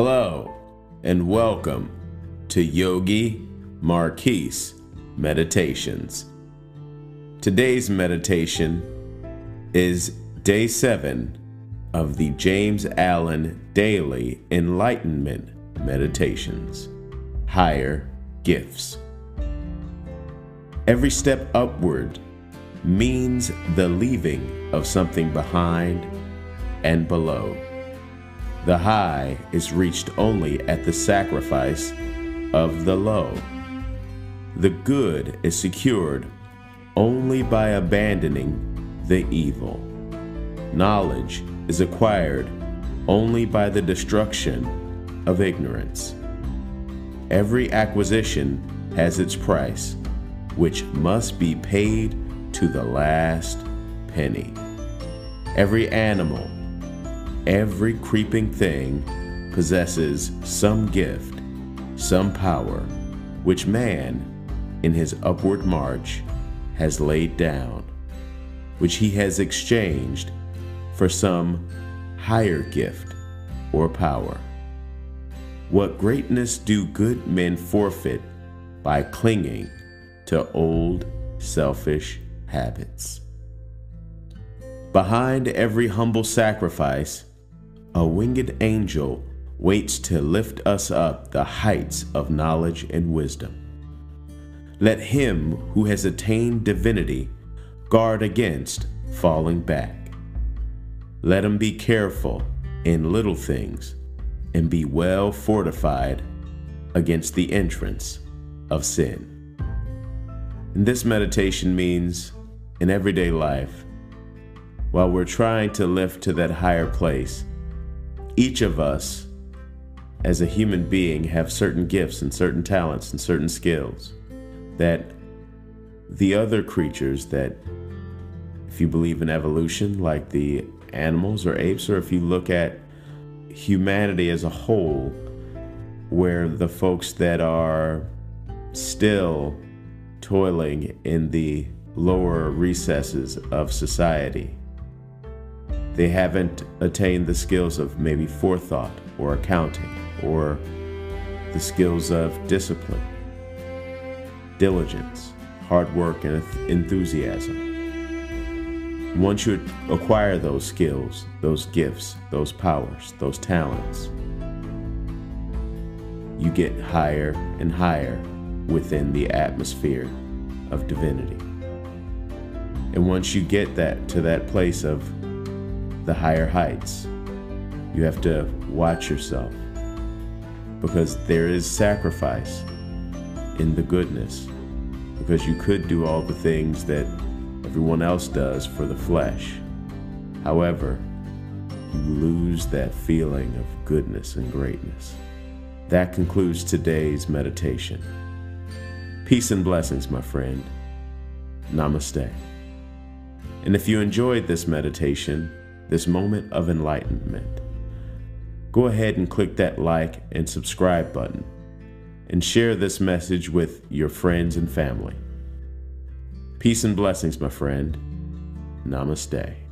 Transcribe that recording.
Hello and welcome to Yogi Marquis Meditations. Today's meditation is Day 7 of the James Allen Daily Enlightenment Meditations, Higher Gifts. Every step upward means the leaving of something behind and below. The high is reached only at the sacrifice of the low. The good is secured only by abandoning the evil. Knowledge is acquired only by the destruction of ignorance. Every acquisition has its price, which must be paid to the last penny. Every animal, every creeping thing possesses some gift, some power, which man, in his upward march, has laid down, which he has exchanged for some higher gift or power. What greatness do good men forfeit by clinging to old selfish habits? Behind every humble sacrifice, a winged angel waits to lift us up the heights of knowledge and wisdom. Let him who has attained divinity guard against falling back. Let him be careful in little things and be well fortified against the entrance of sin. And this meditation means, in everyday life, while we're trying to lift to that higher place, each of us as a human being have certain gifts and certain talents and certain skills that the other creatures, that if you believe in evolution like the animals or apes, or if you look at humanity as a whole, where the folks that are still toiling in the lower recesses of society, they haven't attained the skills of maybe forethought or accounting, or the skills of discipline, diligence, hard work, and enthusiasm. Once you acquire those skills, those gifts, those powers, those talents, you get higher and higher within the atmosphere of divinity. And once you get that to that place of the higher heights, you have to watch yourself, because there is sacrifice in the goodness, because you could do all the things that everyone else does for the flesh. However, you lose that feeling of goodness and greatness. That concludes today's meditation. Peace and blessings, my friend. Namaste. And if you enjoyed this meditation, this moment of enlightenment, go ahead and click that like and subscribe button, and share this message with your friends and family. Peace and blessings, my friend. Namaste.